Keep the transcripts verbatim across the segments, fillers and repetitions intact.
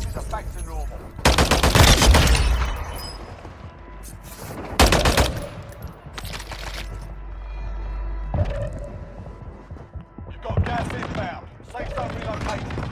prices are back to normal. You've got gas inbound. Safe zone relocated.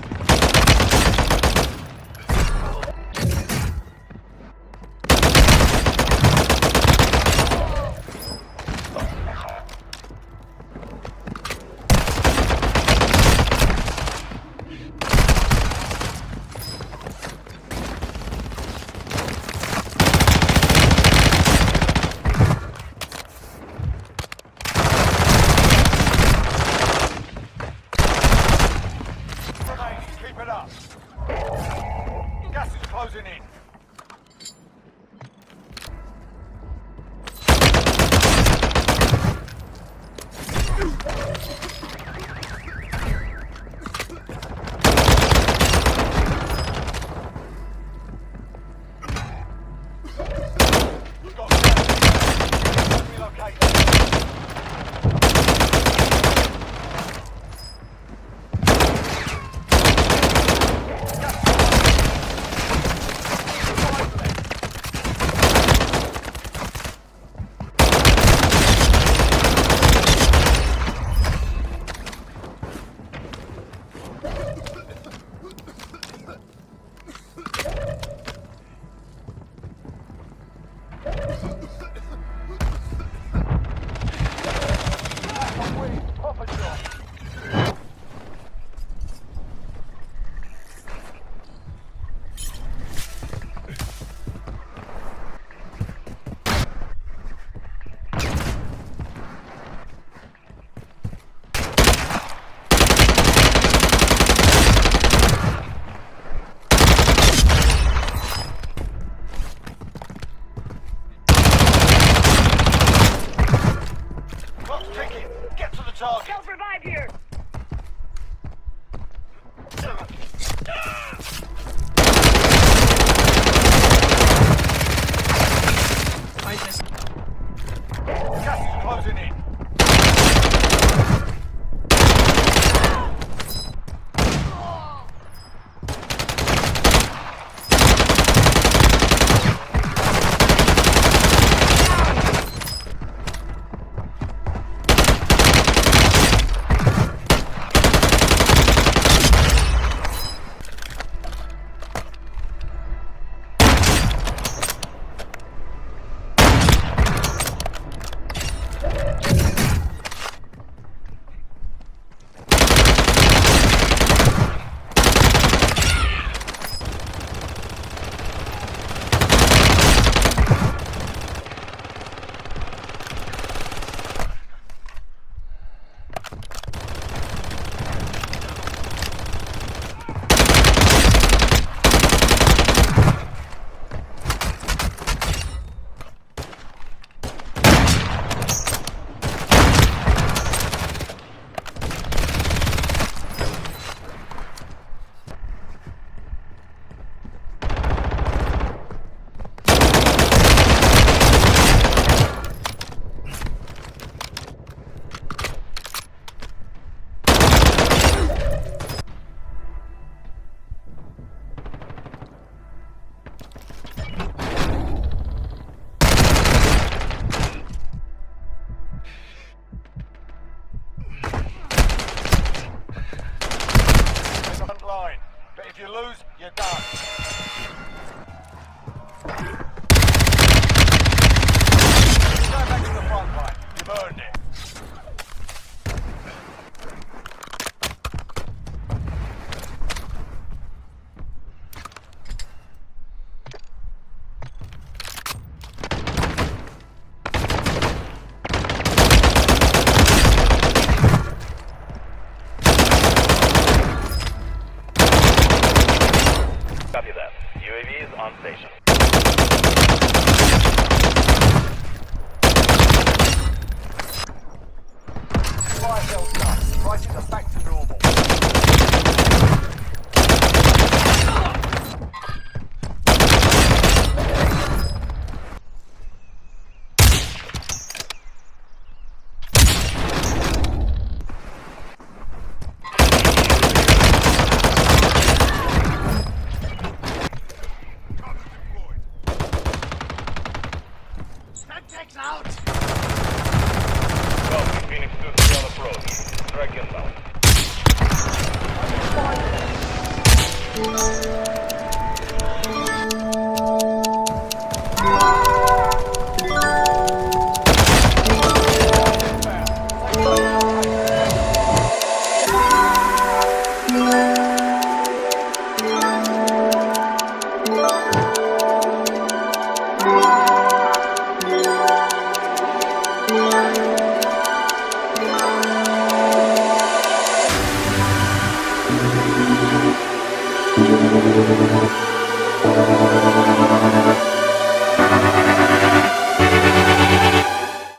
We'll be right back.